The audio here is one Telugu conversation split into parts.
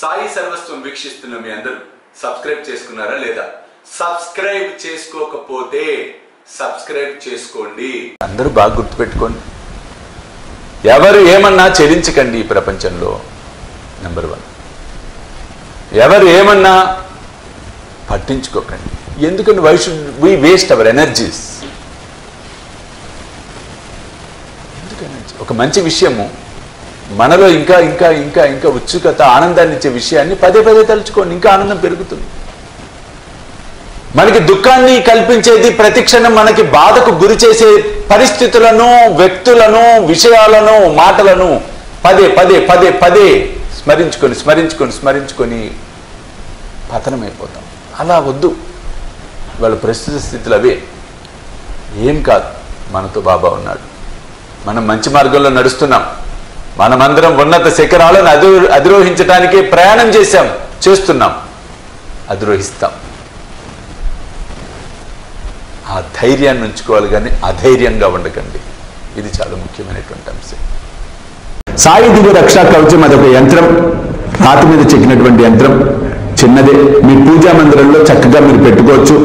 సాయి సర్వస్వం వీక్షిస్తున్న మీ అందరూ సబ్స్క్రైబ్ చేసుకున్నారా లేదా? సబ్స్క్రైబ్ చేసుకోకపోతే సబ్స్క్రైబ్ చేసుకోండి. అందరూ బాగా గుర్తుపెట్టుకోండి. ఎవరు ఏమన్నా చెలించకండి ఈ ప్రపంచంలో. నెంబర్ 1, ఎవరు ఏమన్నా పట్టించుకోకండి. ఎందుకంటే why should we waste our energies? ఒక మంచి విషయము మనలో ఇంకా ఇంకా ఇంకా ఇంకా ఉత్సుకత ఆనందాన్ని ఇచ్చే విషయాన్ని పదే పదే తలుచుకోండి, ఇంకా ఆనందం పెరుగుతుంది. మనకి దుఃఖాన్ని కల్పించేది, ప్రతిక్షణం మనకి బాధకు గురి చేసే పరిస్థితులను, వ్యక్తులను, విషయాలను, మాటలను పదే పదే పదే పదే స్మరించుకొని స్మరించుకొని స్మరించుకొని పతనమైపోతాం. అలా వద్దు. వాళ్ళ ప్రస్తుత స్థితులు అవే. ఏం కాదు, మనతో బాబా ఉన్నాడు, మనం మంచి మార్గంలో నడుస్తున్నాం, మనమందరం ఉన్నత శిఖరాలను అధిరోహించడానికే ప్రయాణం చేస్తున్నాం, అధిరోహిస్తాం. ఆ ధైర్యాన్ని ఉంచుకోవాలి, కానీ అధైర్యంగా ఉండకండి. ఇది చాలా ముఖ్యమైనటువంటి అంశం. సాయి దివ్య రక్షా కవచం అదొక యంత్రం, రాతి మీద చెక్కినటువంటి యంత్రం, చిన్నదే. మీ పూజా మందిరంలో చక్కగా మీరు పెట్టుకోవచ్చు.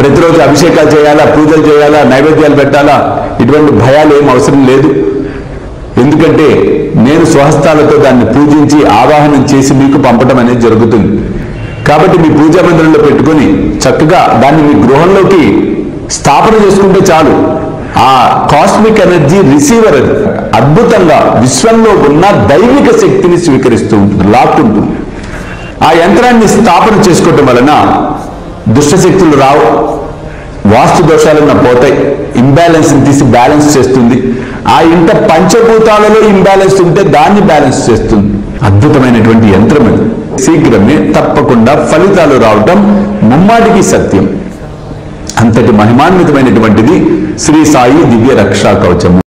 ప్రతిరోజు అభిషేకాలు చేయాలా, పూజలు చేయాలా, నైవేద్యాలు పెట్టాలా, ఇటువంటి భయాలు ఏం అవసరం లేదు. ఎందుకంటే నేను స్వహస్తాలతో దాన్ని పూజించి ఆవాహనం చేసి మీకు పంపడం అనేది జరుగుతుంది. కాబట్టి మీ పూజా మందిరంలో పెట్టుకుని చక్కగా దాన్ని మీ గృహంలోకి స్థాపన చేసుకుంటే చాలు. ఆ కాస్మిక్ ఎనర్జీ రిసీవర్ అది అద్భుతంగా విశ్వంలో ఉన్న దైవిక శక్తిని స్వీకరిస్తూ ఉంటుంది, లాక్కుంటుంది. ఆ యంత్రాన్ని స్థాపన చేసుకోవటం వలన దుష్టశక్తులు రావు, వాస్తు దోషాలన్న పోతాయి, ఇంబ్యాలెన్స్ని తీసి బ్యాలెన్స్ చేస్తుంది. ఆ ఇంట పంచభూతాలలో ఇంబ్యాలెన్స్ ఉంటే దాన్ని బ్యాలెన్స్ చేస్తుంది. అద్భుతమైనటువంటి యంత్రం అది. శీఘ్రమే తప్పకుండా ఫలితాలు రావటం ముమ్మాటికి సత్యం. అంతటి మహిమాన్వితమైనటువంటిది శ్రీ సాయి దివ్య రక్షా కవచము.